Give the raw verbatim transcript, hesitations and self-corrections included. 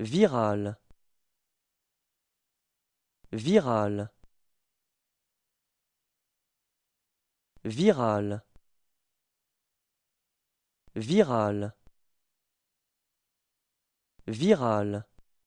Viral. Viral. Viral. Viral. Viral.